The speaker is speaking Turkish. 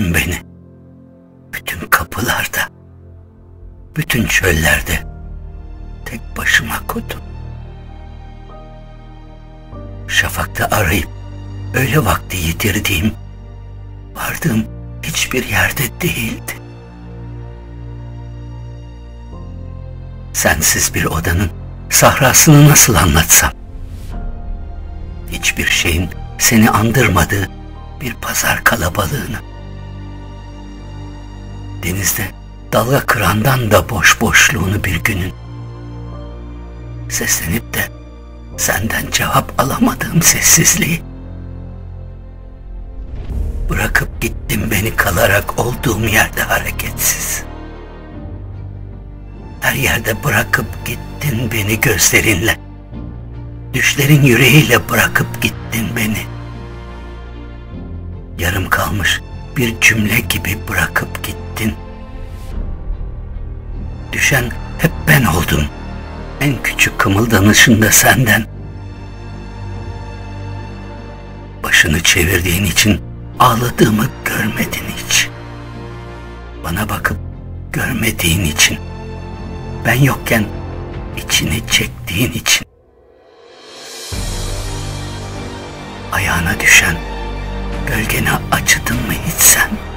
Bütün beni, bütün kapılarda, bütün çöllerde tek başıma koydun. Şafakta arayıp öyle vakti yitirdiğim, vardığım hiçbir yerde değildi. Sensiz bir odanın sahrasını nasıl anlatsam? Hiçbir şeyin seni andırmadığı bir pazar kalabalığını. Denizde dalga kırandan da boş boşluğunu bir günün. Seslenip de senden cevap alamadığım sessizliği. Bırakıp gittim beni, kalarak olduğum yerde hareketsiz. Her yerde bırakıp gittin beni gözlerinle. Düşlerin yüreğiyle bırakıp gittin beni. Yarım kalmış bir cümle gibi bırakıp gittin. Düşen hep ben oldum. En küçük kımıldanışında senden. Başını çevirdiğin için ağladığımı görmedin hiç. Bana bakıp görmediğin için. Ben yokken içini çektiğin için. Ayağına düşen gölgene acıdın mı hiç sen?